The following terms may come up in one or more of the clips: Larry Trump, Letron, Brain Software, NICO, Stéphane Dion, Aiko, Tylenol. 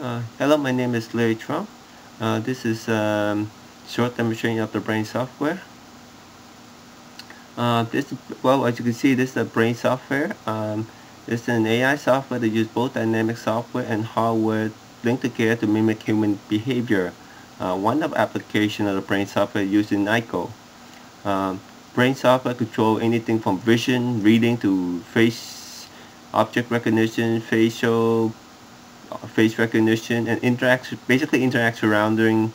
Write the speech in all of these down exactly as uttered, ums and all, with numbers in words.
Uh, hello, my name is Larry Trump. Uh, this is um, short demonstration of the Brain Software. Uh, this, well, as you can see, this is a Brain Software. Um, this is an A I software that uses both dynamic software and hardware linked together to mimic human behavior. Uh, one of applications of the Brain Software used in NICO. Um, Brain Software controls anything from vision, reading to face, object recognition, facial, face recognition, and interacts, basically interacts surrounding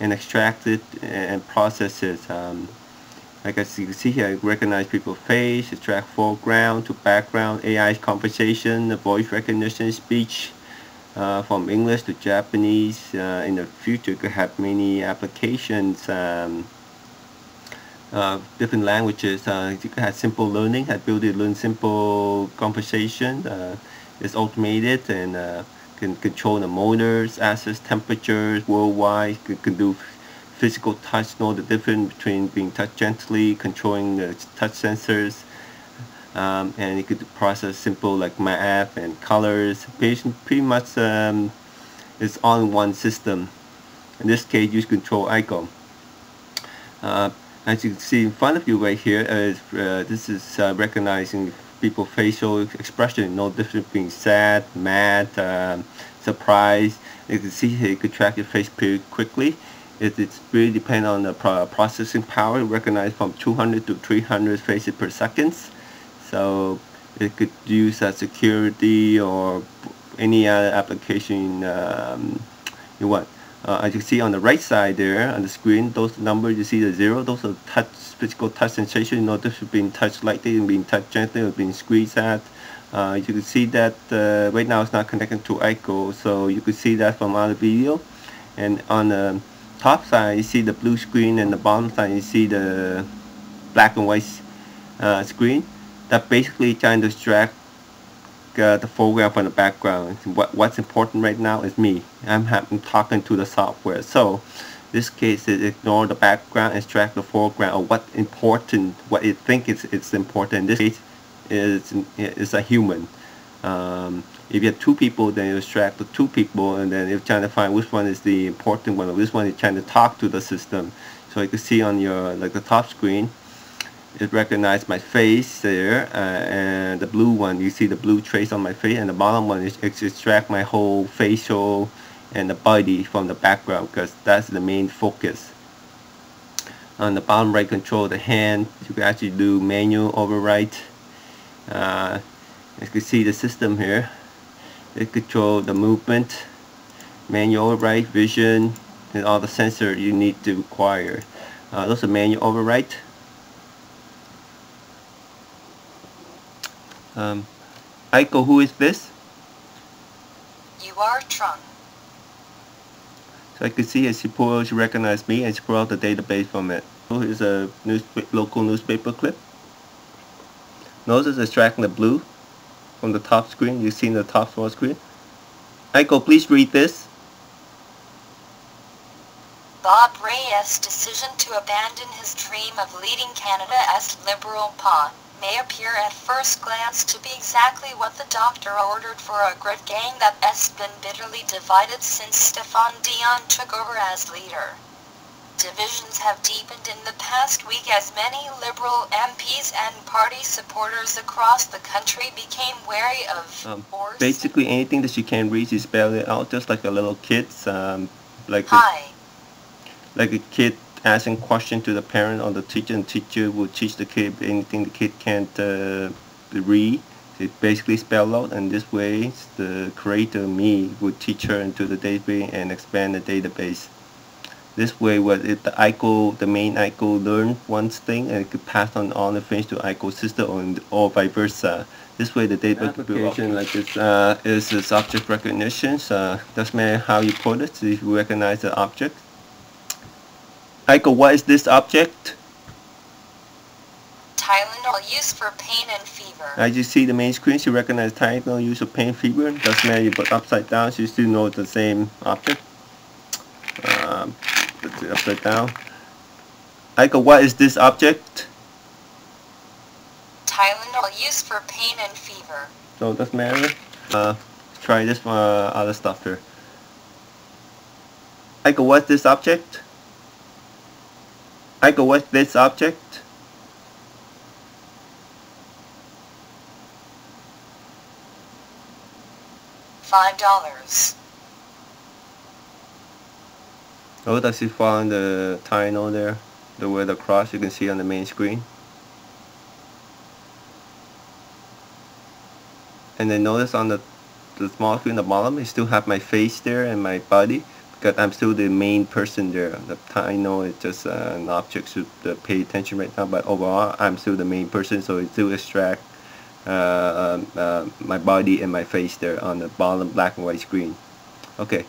and extracted and processes. Um, like as you can see here, it recognizes people's face, extract foreground to background, A I conversation, voice recognition, speech, uh, from English to Japanese. Uh, in the future, it could have many applications. Um, Uh, different languages. Uh, you can have simple learning, have ability to learn simple conversation. Uh, it's automated and uh, can control the motors, access temperatures worldwide. Can, can do physical touch, know the difference between being touched gently, controlling the touch sensors, um, and it could process simple like math and colors. Pretty much, um, it's all in one system. In this case, you control Aiko. Uh, As you can see in front of you right here, uh, uh, this is uh, recognizing people's facial expression. No difference between sad, mad, um, surprised. You can see here, you could track your face pretty quickly. It, it's really depend on the pro processing power. It recognizes from two hundred to three hundred faces per second. So it could use uh, security or any other application um, you want. Uh, as you see on the right side there on the screen, those numbers you see the zero, those are touch, physical touch sensation. You know, this is being touched lightly and being touched gently or being squeezed at. Uh, you can see that uh, right now it's not connected to Aiko, so you can see that from other video. And on the top side, you see the blue screen, and the bottom side, you see the black and white uh, screen. That basically trying to extract Uh, the foreground from the background. What, what's important right now is me. I'm, I'm talking to the software. So this case is ignore the background, extract the foreground, or what important, what it think is it's important. In this case, is is a human. Um, if you have two people, then you extract the two people, and then you're trying to find which one is the important one, or which one is trying to talk to the system. So you can see on your like the top screen, it recognized my face there, uh, and the blue one, you see the blue trace on my face, and the bottom one is extract my whole facial and the body from the background, because that's the main focus. On the bottom right, control the hand. You can actually do manual override. Uh, as you can see the system here, it controls the movement, manual override, vision, and all the sensors you need to require. Uh, those are manual override. Um, Aiko, who is this? You are Trump. So I can see as she pulled, she recognized me, and she pulled out the database from it. So here's a news, local newspaper clip. Notice it's extracting the blue from the top screen. You've seen the top small screen. Aiko, please read this. Bob Rae's decision to abandon his dream of leading Canada's Liberal Party may appear at first glance to be exactly what the doctor ordered for a grid gang that has been bitterly divided since Stéphane Dion took over as leader. Divisions have deepened in the past week as many Liberal M Ps and party supporters across the country became wary of... Um, basically anything that she can read, she's spelling it out just like the little kids, um, like, Hi. A, like a kid asking question to the parent or the teacher, and teacher will teach the kid anything the kid can't uh, read. It basically spell out, and this way the creator, me, would teach her into the database and expand the database. This way was it the Aiko, the main Aiko learned one thing and it could pass on all the things to Aiko's sister, or, or vice versa. This way the database could be working like this. Uh, is this object recognition, so doesn't matter how you put it, so if you recognize the object. Aiko, what is this object? Tylenol used for pain and fever. As you see the main screen, she recognized Tylenol used for pain and fever. Doesn't matter you put upside down, she still knows the same object. Um, put it upside down. Aiko, what is this object? Tylenol used for pain and fever. So it doesn't matter. Uh, try this for uh, other stuff here. Aiko, what's this object? Aiko, what's this object? Five dollars. Oh, does it find the Tylenol there? The word across you can see on the main screen. And then notice on the, the small screen at the bottom, I still have my face there and my body, because I'm still the main person there. The Tylenol is just uh, an object to uh, pay attention right now, but overall I'm still the main person, so it still extracts Uh, uh, my body and my face there on the bottom black and white screen. Okay.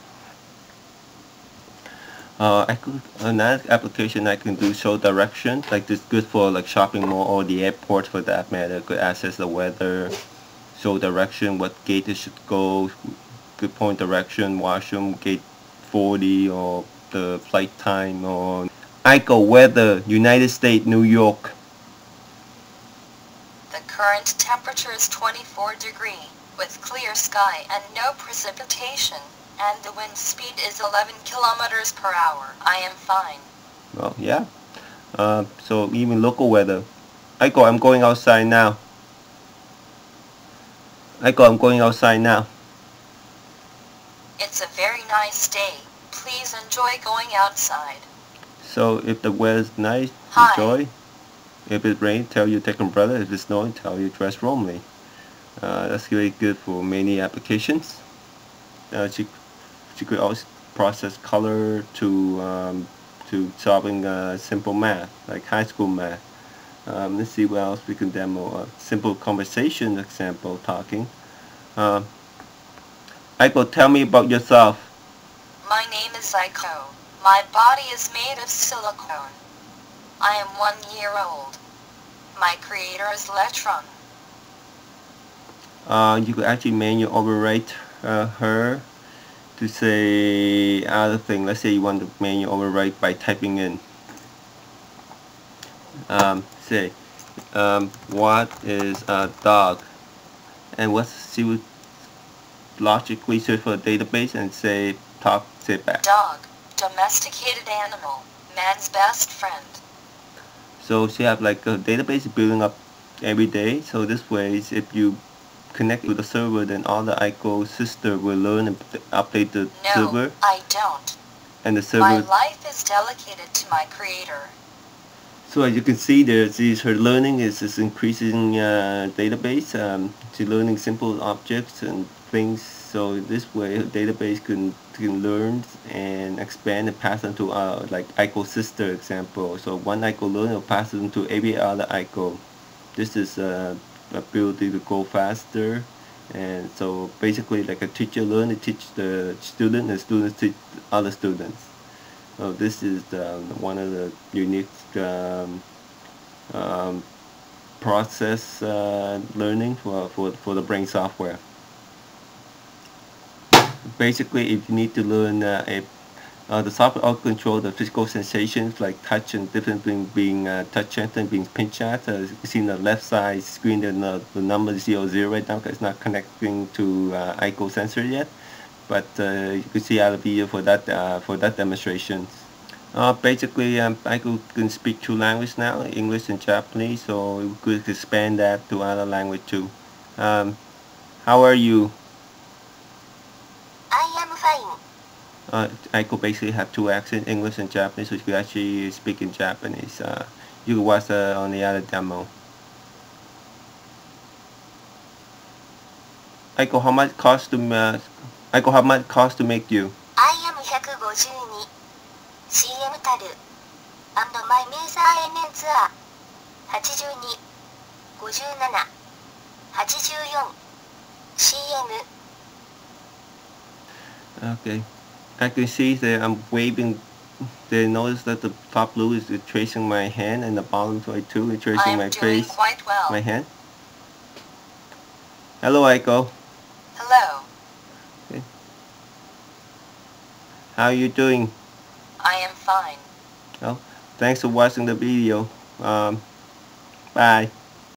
Uh, I could another application I can do show direction. Like this, good for like shopping mall or the airport for that matter. Could access the weather, show direction, what gate it should go, good point direction, washroom gate forty or the flight time or. Aiko weather, United States, New York. Current temperature is twenty-four degrees, with clear sky and no precipitation, and the wind speed is eleven kilometers per hour. I am fine. Well, yeah. Uh, so even local weather. Aiko, I'm going outside now. Aiko, I'm going outside now. It's a very nice day. Please enjoy going outside. So if the weather's nice, Hi. enjoy. If it rains, tell you take an umbrella. If it's snowing, tell you dress warmly. Uh, that's really good for many applications. Uh, she, she could also process color to um, to solving uh, simple math, like high school math. Um, let's see what else we can demo. Uh, simple conversation example, talking. Uh, Aiko, tell me about yourself. My name is Aiko. My body is made of silicone. I am one year old. My creator is Letron. Uh, you could actually manually overwrite uh, her to say other thing. Let's say you want to manually overwrite by typing in. Um, say, um, what is a dog? And what she would logically search for a database and say top say back. Dog, domesticated animal, man's best friend. So she have like a database building up every day. So this way, if you connect to the server, then all the Aiko sister will learn and update the no, server. No, I don't. And the server. My life is delegated to my creator. So as you can see, there, she's her learning is this increasing uh, database. Um, she's learning simple objects and things. So this way, her database can can learn and expand and pass them to uh, like Aiko sister example. So one Aiko learn will pass them to every other Aiko. This is uh, ability to go faster, and so basically like a teacher learn to teach the student, and students teach other students. So this is the, one of the unique um, um, process uh, learning for, for, for the brain software. Basically, if you need to learn uh, if, uh, the software all control the physical sensations like touch and difference between being uh, touch and being pinch at. Uh, you see in the left side screen, the, the number is zero, zero right now because it's not connecting to uh, Aiko sensor yet. But uh, you can see other video for that uh, for that demonstration. Uh, basically, um, Aiko can speak two languages now, English and Japanese, so we could expand that to other language too. Um, how are you? Uh, Aiko basically have two accents, English and Japanese, which we actually speak in Japanese. Uh, you can watch uh, on the other demo. Aiko, how much cost to uh, Aiko, how much cost to make you? I am one fifty-two. C M Taru and my Mesa N N Tour eighty-two, fifty-seven, eighty-four C M. Okay. I can see that I'm waving. They notice that the top blue is tracing my hand and the bottom right too is tracing I'm my doing face, quite well. my hand. Hello, Aiko. Hello. Okay. How are you doing? I am fine. Oh, thanks for watching the video. Um, bye.